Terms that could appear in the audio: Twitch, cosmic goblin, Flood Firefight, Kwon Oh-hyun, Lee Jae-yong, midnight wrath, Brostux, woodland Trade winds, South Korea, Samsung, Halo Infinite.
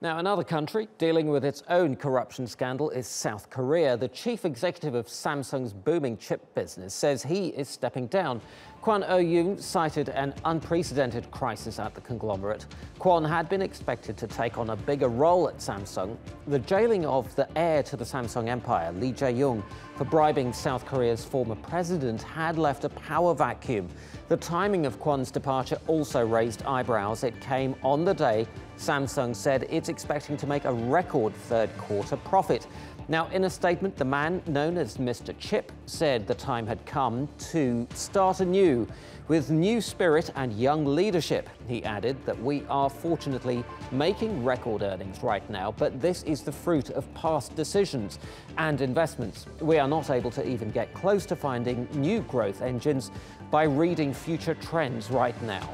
Now, another country dealing with its own corruption scandal is South Korea. The chief executive of Samsung's booming chip business says he is stepping down. Kwon Oh-hyun cited an unprecedented crisis at the conglomerate. Kwon had been expected to take on a bigger role at Samsung. The jailing of the heir to the Samsung empire, Lee Jae-yong, for bribing South Korea's former president had left a power vacuum. The timing of Kwon's departure also raised eyebrows. It came on the day Samsung said it's expecting to make a record third-quarter profit. Now, in a statement, the man known as Mr. Chip said the time had come to start anew with new spirit and young leadership. He added that we are fortunately making record earnings right now, but this is the fruit of past decisions and investments. We are not able to even get close to finding new growth engines by reading future trends right now.